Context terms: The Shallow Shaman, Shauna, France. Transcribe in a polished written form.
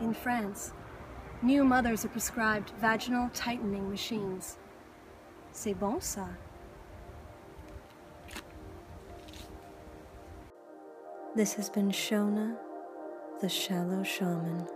In France, new mothers are prescribed vaginal tightening machines. C'est bon ça. This has been Shauna, the Shallow Shaman.